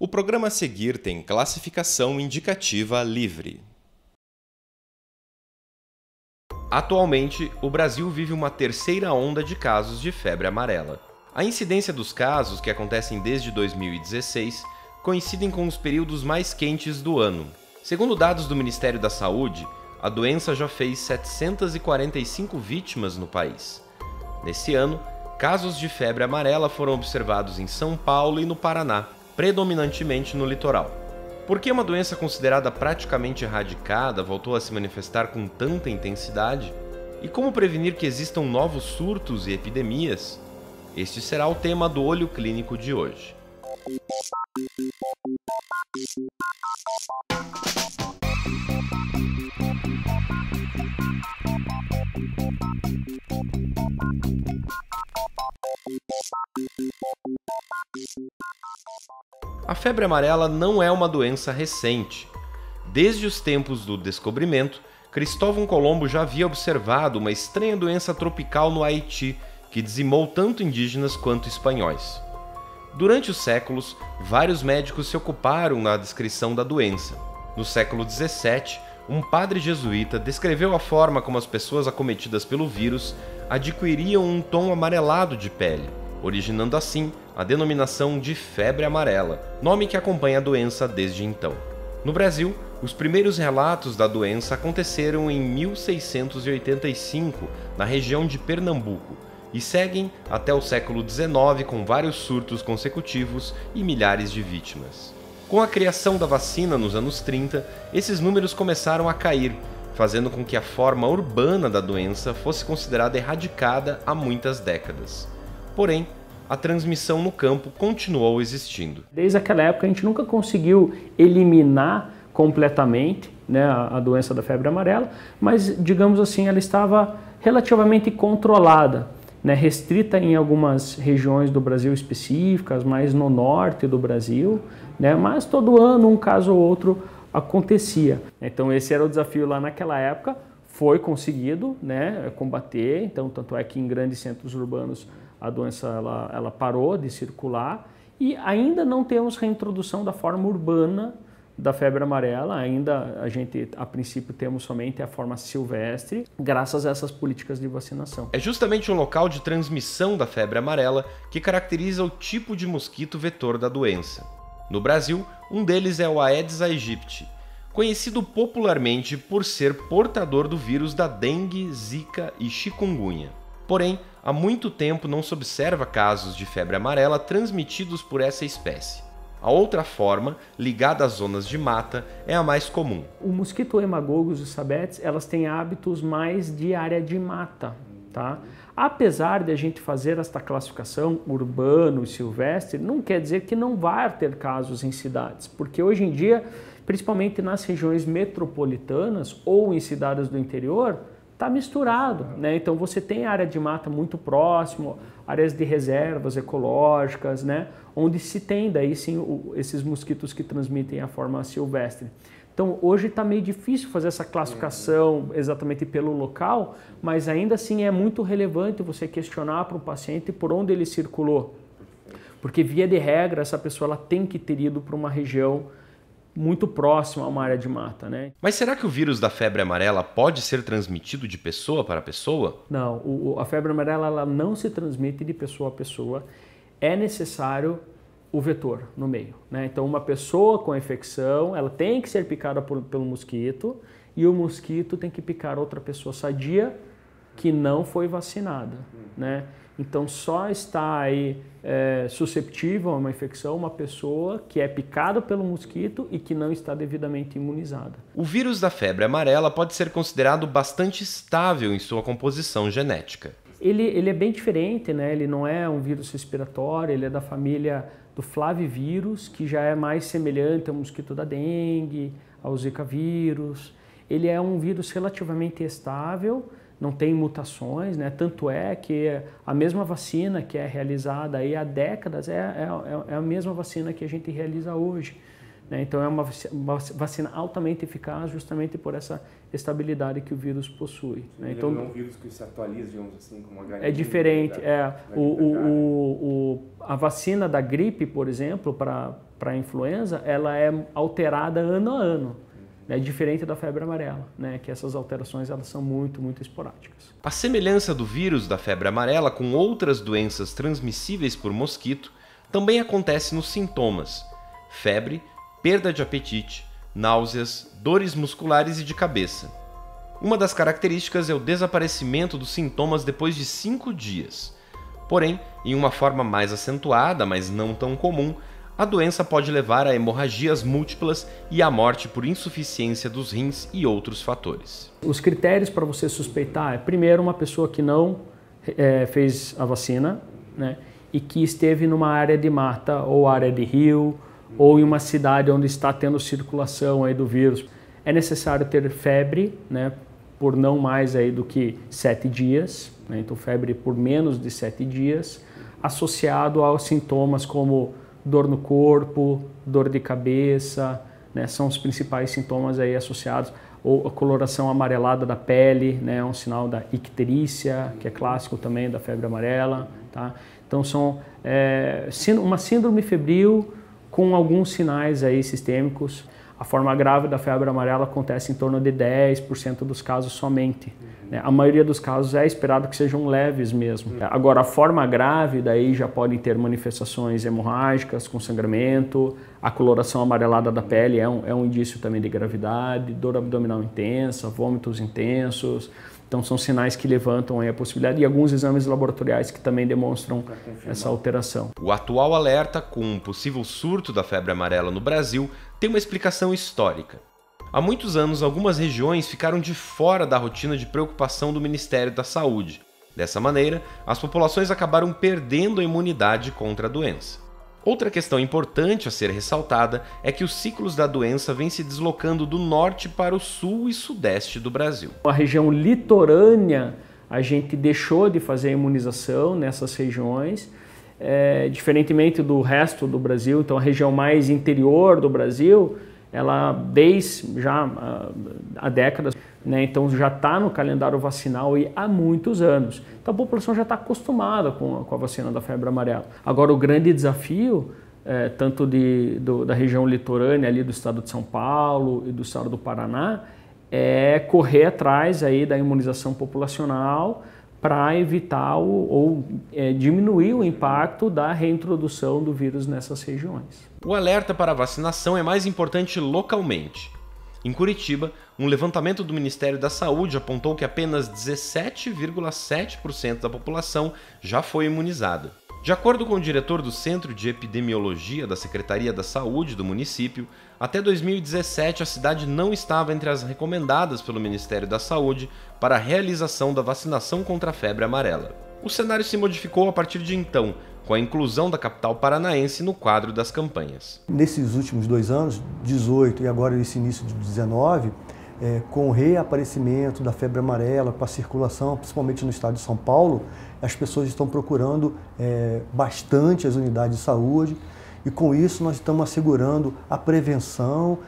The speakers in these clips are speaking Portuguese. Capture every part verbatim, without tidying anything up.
O programa a seguir tem classificação indicativa livre. Atualmente, o Brasil vive uma terceira onda de casos de febre amarela. A incidência dos casos, que acontecem desde dois mil e dezesseis, coincidem com os períodos mais quentes do ano. Segundo dados do Ministério da Saúde, a doença já fez setecentas e quarenta e cinco vítimas no país. Nesse ano, casos de febre amarela foram observados em São Paulo e no Paraná, predominantemente no litoral. Por que uma doença considerada praticamente erradicada voltou a se manifestar com tanta intensidade? E como prevenir que existam novos surtos e epidemias? Este será o tema do Olho Clínico de hoje. A febre amarela não é uma doença recente. Desde os tempos do descobrimento, Cristóvão Colombo já havia observado uma estranha doença tropical no Haiti, que dizimou tanto indígenas quanto espanhóis. Durante os séculos, vários médicos se ocuparam na descrição da doença. No século dezessete, um padre jesuíta descreveu a forma como as pessoas acometidas pelo vírus adquiriam um tom amarelado de pele, originando assim a denominação de febre amarela, nome que acompanha a doença desde então. No Brasil, os primeiros relatos da doença aconteceram em mil seiscentos e oitenta e cinco, na região de Pernambuco, e seguem até o século dezenove com vários surtos consecutivos e milhares de vítimas. Com a criação da vacina nos anos trinta, esses números começaram a cair, fazendo com que a forma urbana da doença fosse considerada erradicada há muitas décadas. Porém, a transmissão no campo continuou existindo. Desde aquela época a gente nunca conseguiu eliminar completamente, né, a doença da febre amarela, mas, digamos assim, ela estava relativamente controlada, né, restrita em algumas regiões do Brasil específicas, mais no norte do Brasil, né, mas todo ano um caso ou outro acontecia. Então esse era o desafio lá naquela época, foi conseguido, né, combater, então tanto é que em grandes centros urbanos a doença ela, ela parou de circular e ainda não temos reintrodução da forma urbana da febre amarela, ainda a gente, a princípio, temos somente a forma silvestre, graças a essas políticas de vacinação. É justamente o local de transmissão da febre amarela que caracteriza o tipo de mosquito vetor da doença. No Brasil, um deles é o Aedes aegypti, conhecido popularmente por ser portador do vírus da dengue, zika e chikungunya. Porém, há muito tempo não se observa casos de febre amarela transmitidos por essa espécie. A outra forma, ligada às zonas de mata, é a mais comum. O mosquito hemagogus e os sabetes, elas têm hábitos mais de área de mata, tá? Apesar de a gente fazer esta classificação urbano e silvestre, não quer dizer que não vá ter casos em cidades, porque hoje em dia, principalmente nas regiões metropolitanas ou em cidades do interior, está misturado, né? Então você tem área de mata muito próximo, áreas de reservas ecológicas, né? Onde se tem daí sim o, esses mosquitos que transmitem a forma silvestre. Então hoje está meio difícil fazer essa classificação exatamente pelo local, mas ainda assim é muito relevante você questionar para o paciente por onde ele circulou. Porque via de regra essa pessoa ela tem que ter ido para uma região muito próximo a uma área de mata, né? Mas será que o vírus da febre amarela pode ser transmitido de pessoa para pessoa? Não, o, a febre amarela ela não se transmite de pessoa a pessoa. É necessário o vetor no meio, né? Então, uma pessoa com infecção, ela tem que ser picada por, pelo mosquito e o mosquito tem que picar outra pessoa sadia que não foi vacinada, né? Então, só está aí é, suscetível a uma infecção uma pessoa que é picada pelo mosquito e que não está devidamente imunizada. O vírus da febre amarela pode ser considerado bastante estável em sua composição genética. Ele, ele é bem diferente, né? Ele não é um vírus respiratório, ele é da família do flavivírus, que já é mais semelhante ao mosquito da dengue, ao zika vírus. Ele é um vírus relativamente estável, não tem mutações, né? Tanto é que a mesma vacina que é realizada aí há décadas é, é, é a mesma vacina que a gente realiza hoje, Né? Então, é uma vacina altamente eficaz justamente por essa estabilidade que o vírus possui. Né? Então, não é um vírus que se atualiza, digamos assim, como a H C. É diferente. Da, é, o, o, o, a vacina da gripe, por exemplo, para a influenza, ela é alterada ano a ano. É diferente da febre amarela, né? Que essas alterações elas são muito, muito esporádicas. A semelhança do vírus da febre amarela com outras doenças transmissíveis por mosquito também acontece nos sintomas: febre, perda de apetite, náuseas, dores musculares e de cabeça. Uma das características é o desaparecimento dos sintomas depois de cinco dias. Porém, em uma forma mais acentuada, mas não tão comum, a doença pode levar a hemorragias múltiplas e à morte por insuficiência dos rins e outros fatores. Os critérios para você suspeitar é, primeiro, uma pessoa que não é, fez a vacina, né, e que esteve numa área de mata ou área de rio ou em uma cidade onde está tendo circulação aí do vírus. É necessário ter febre, né, por não mais aí do que sete dias, né, então febre por menos de sete dias, associado aos sintomas como dor no corpo, dor de cabeça, né, são os principais sintomas aí associados, ou a coloração amarelada da pele, né, é um sinal da icterícia, que é clássico também da febre amarela, tá? Então são é, uma síndrome febril com alguns sinais aí sistêmicos. A forma grave da febre amarela acontece em torno de dez por cento dos casos somente. Né? A maioria dos casos é esperado que sejam leves mesmo. Agora, a forma grave daí já podem ter manifestações hemorrágicas, com sangramento, a coloração amarelada da pele é um, é um indício também de gravidade, dor abdominal intensa, vômitos intensos. Então, são sinais que levantam aí a possibilidade e alguns exames laboratoriais que também demonstram essa alteração. O atual alerta com um possível surto da febre amarela no Brasil tem uma explicação histórica. Há muitos anos, algumas regiões ficaram de fora da rotina de preocupação do Ministério da Saúde. Dessa maneira, as populações acabaram perdendo a imunidade contra a doença. Outra questão importante a ser ressaltada é que os ciclos da doença vêm se deslocando do norte para o sul e sudeste do Brasil. A região litorânea, a gente deixou de fazer a imunização nessas regiões, é, diferentemente do resto do Brasil. Então, a região mais interior do Brasil, ela desde já há décadas, né, então já está no calendário vacinal e há muitos anos. Então a população já está acostumada com a, com a vacina da febre amarela. Agora o grande desafio, é, tanto de, do, da região litorânea ali do estado de São Paulo e do estado do Paraná, é correr atrás aí da imunização populacional para evitar o, ou é, diminuir o impacto da reintrodução do vírus nessas regiões. O alerta para a vacinação é mais importante localmente. Em Curitiba, um levantamento do Ministério da Saúde apontou que apenas dezessete vírgula sete por cento da população já foi imunizada. De acordo com o diretor do Centro de Epidemiologia da Secretaria da Saúde do município, até dois mil e dezessete a cidade não estava entre as recomendadas pelo Ministério da Saúde para a realização da vacinação contra a febre amarela. O cenário se modificou a partir de então, com a inclusão da capital paranaense no quadro das campanhas. Nesses últimos dois anos, dezoito e agora esse início de dezenove, É, com o reaparecimento da febre amarela, com a circulação, principalmente no estado de São Paulo, as pessoas estão procurando é, bastante as unidades de saúde e com isso nós estamos assegurando a prevenção,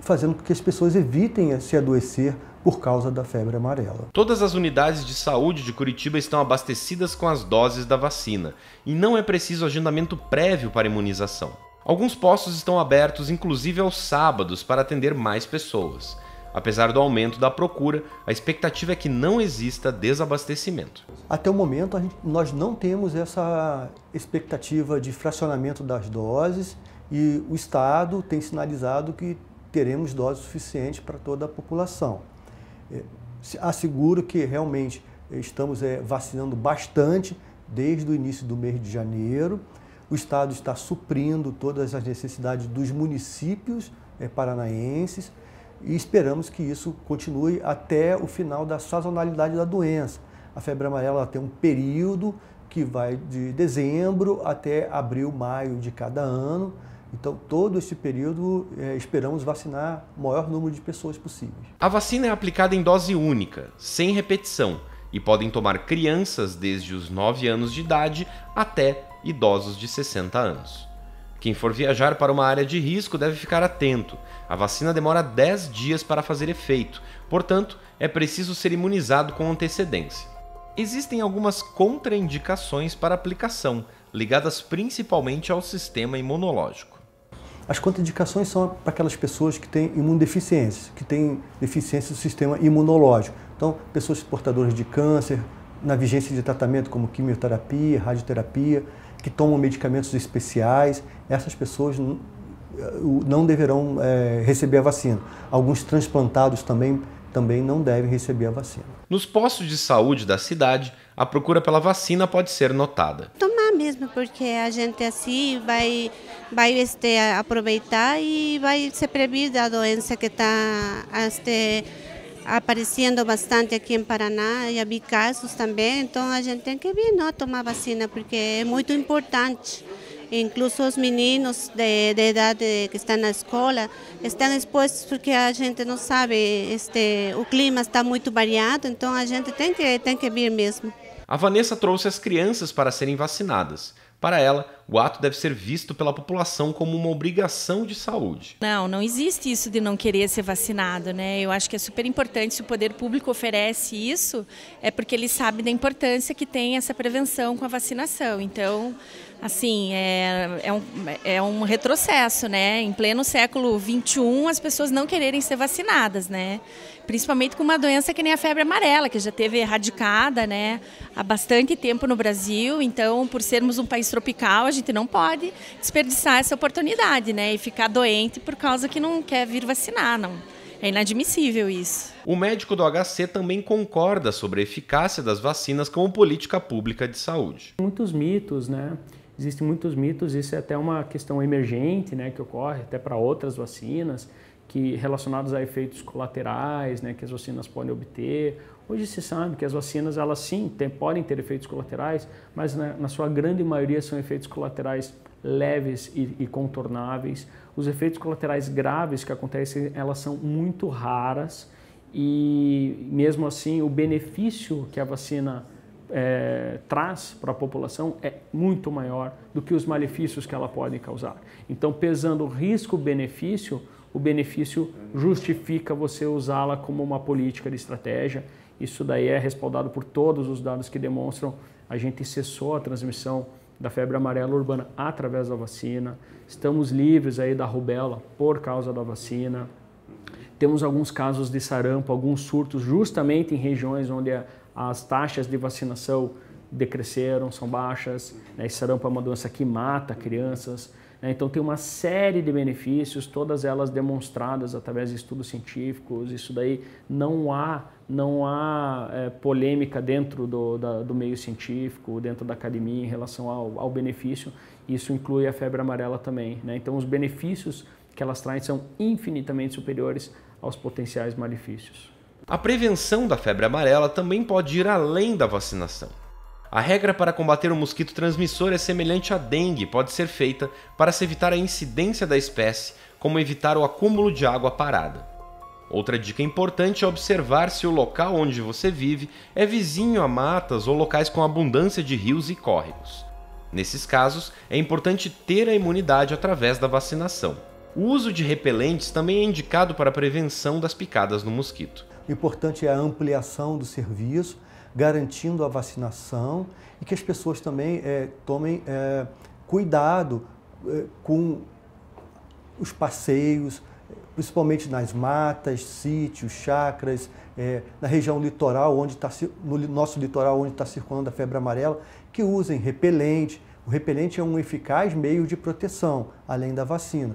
fazendo com que as pessoas evitem se adoecer por causa da febre amarela. Todas as unidades de saúde de Curitiba estão abastecidas com as doses da vacina e não é preciso agendamento prévio para imunização. Alguns postos estão abertos, inclusive aos sábados, para atender mais pessoas. Apesar do aumento da procura, a expectativa é que não exista desabastecimento. Até o momento, a gente, nós não temos essa expectativa de fracionamento das doses e o Estado tem sinalizado que teremos doses suficientes para toda a população. É, asseguro que realmente estamos é, vacinando bastante desde o início do mês de janeiro. O Estado está suprindo todas as necessidades dos municípios é, paranaenses. E esperamos que isso continue até o final da sazonalidade da doença. A febre amarela tem um período que vai de dezembro até abril, maio de cada ano. Então, todo esse período, é, esperamos vacinar o maior número de pessoas possível. A vacina é aplicada em dose única, sem repetição, e podem tomar crianças desde os nove anos de idade até idosos de sessenta anos. Quem for viajar para uma área de risco deve ficar atento. A vacina demora dez dias para fazer efeito, portanto, é preciso ser imunizado com antecedência. Existem algumas contraindicações para aplicação, ligadas principalmente ao sistema imunológico. As contraindicações são para aquelas pessoas que têm imunodeficiência, que têm deficiência do sistema imunológico. Então, pessoas portadoras de câncer, na vigência de tratamento como quimioterapia, radioterapia, que tomam medicamentos especiais, essas pessoas não deverão é, receber a vacina. Alguns transplantados também, também não devem receber a vacina. Nos postos de saúde da cidade, a procura pela vacina pode ser notada. Tomar mesmo, porque a gente assim vai, vai este, aproveitar e vai se prevenir da doença que está aparecendo bastante aqui em Paraná, e havia casos também, então a gente tem que vir não, tomar vacina, porque é muito importante. Incluso os meninos de, de idade que estão na escola estão expostos, porque a gente não sabe, este, o clima está muito variado, então a gente tem que, tem que vir mesmo. A Vanessa trouxe as crianças para serem vacinadas. Para ela, o ato deve ser visto pela população como uma obrigação de saúde. Não, não existe isso de não querer ser vacinado, né? Eu acho que é super importante, se o poder público oferece isso, é porque ele sabe da importância que tem essa prevenção com a vacinação. Então, assim, é, é, um, é um retrocesso, né? Em pleno século vinte e um, as pessoas não quererem ser vacinadas, né? Principalmente com uma doença que nem a febre amarela, que já teve erradicada, né, há bastante tempo no Brasil. Então, por sermos um país tropical, a gente não pode desperdiçar essa oportunidade, né, e ficar doente por causa que não quer vir vacinar, não. É inadmissível isso. O médico do H C também concorda sobre a eficácia das vacinas como política pública de saúde. Muitos mitos, né? Existem muitos mitos, isso é até uma questão emergente, né, que ocorre até para outras vacinas, que relacionados a efeitos colaterais, né, que as vacinas podem obter. Hoje se sabe que as vacinas, elas sim, tem, podem ter efeitos colaterais, mas na, na sua grande maioria são efeitos colaterais leves e, e contornáveis. Os efeitos colaterais graves que acontecem, elas são muito raras, e mesmo assim o benefício que a vacina É, traz para a população é muito maior do que os malefícios que ela pode causar. Então, pesando o risco-benefício, o benefício justifica você usá-la como uma política de estratégia. Isso daí é respaldado por todos os dados que demonstram. A gente cessou a transmissão da febre amarela urbana através da vacina, estamos livres aí da rubéola por causa da vacina, temos alguns casos de sarampo, alguns surtos justamente em regiões onde a As taxas de vacinação decresceram, são baixas, né? Sarampo é uma doença que mata crianças, né? Então tem uma série de benefícios, todas elas demonstradas através de estudos científicos. Isso daí não há, não há é, polêmica dentro do, da, do meio científico, dentro da academia em relação ao, ao benefício. Isso inclui a febre amarela também, né? Então os benefícios que elas trazem são infinitamente superiores aos potenciais malefícios. A prevenção da febre amarela também pode ir além da vacinação. A regra para combater o mosquito transmissor é semelhante à dengue e pode ser feita para se evitar a incidência da espécie, como evitar o acúmulo de água parada. Outra dica importante é observar se o local onde você vive é vizinho a matas ou locais com abundância de rios e córregos. Nesses casos, é importante ter a imunidade através da vacinação. O uso de repelentes também é indicado para a prevenção das picadas no mosquito. O importante é a ampliação do serviço, garantindo a vacinação, e que as pessoas também é, tomem é, cuidado é, com os passeios, principalmente nas matas, sítios, chacras, é, na região litoral, onde tá, no nosso litoral onde está circulando a febre amarela, que usem repelente. O repelente é um eficaz meio de proteção, além da vacina.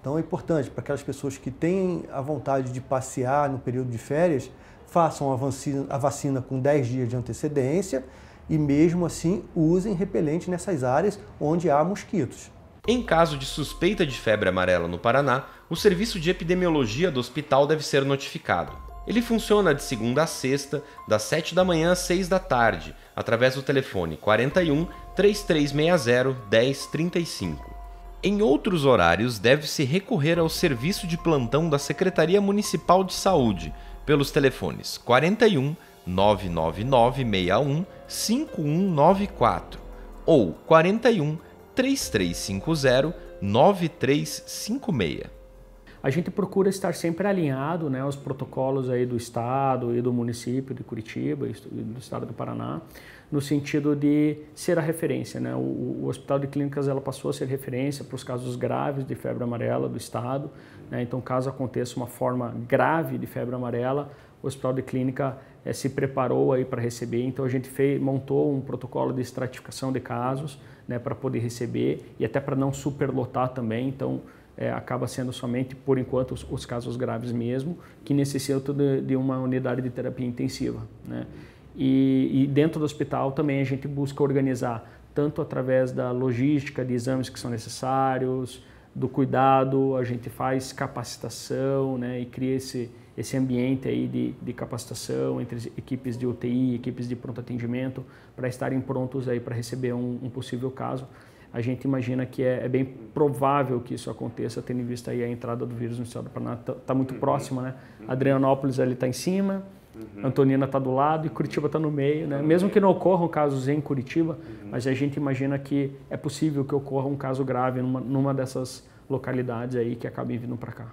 Então é importante para aquelas pessoas que têm a vontade de passear no período de férias, façam a vacina, a vacina com dez dias de antecedência e mesmo assim usem repelente nessas áreas onde há mosquitos. Em caso de suspeita de febre amarela no Paraná, o serviço de epidemiologia do hospital deve ser notificado. Ele funciona de segunda a sexta, das sete da manhã às seis da tarde, através do telefone quarenta e um, três três seis zero, dez trinta e cinco. Em outros horários, deve-se recorrer ao serviço de plantão da Secretaria Municipal de Saúde, pelos telefones quarenta e um, nove nove nove, seis um, cinco um nove quatro ou quarenta e um, três três cinco zero, nove nove nove nove três cinco seis. A gente procura estar sempre alinhado, né, aos protocolos aí do Estado e do município de Curitiba e do Estado do Paraná, no sentido de ser a referência, né? O, o Hospital de Clínicas ela passou a ser referência para os casos graves de febre amarela do Estado, né? Então, caso aconteça uma forma grave de febre amarela, o Hospital de Clínica eh, se preparou aí para receber. Então, a gente fez, montou um protocolo de estratificação de casos, né, para poder receber e até para não superlotar também. Então, eh, acaba sendo somente, por enquanto, os, os casos graves mesmo, que necessitam de, de uma unidade de terapia intensiva, né? E, e dentro do hospital também a gente busca organizar, tanto através da logística de exames que são necessários, do cuidado, a gente faz capacitação, né, e cria esse, esse ambiente aí de, de capacitação entre equipes de U T I, equipes de pronto atendimento, para estarem prontos aí para receber um, um possível caso. A gente imagina que é, é bem provável que isso aconteça, tendo em vista aí a entrada do vírus no estado do Paraná, está tá muito próxima, né? Adrianópolis ali está em cima, Uhum. Antonina está do lado e Curitiba está no meio, né? Tá no Mesmo meio. Que não ocorram casos em Curitiba, uhum. mas a gente imagina que é possível que ocorra um caso grave numa, numa dessas localidades aí que acabem vindo para cá.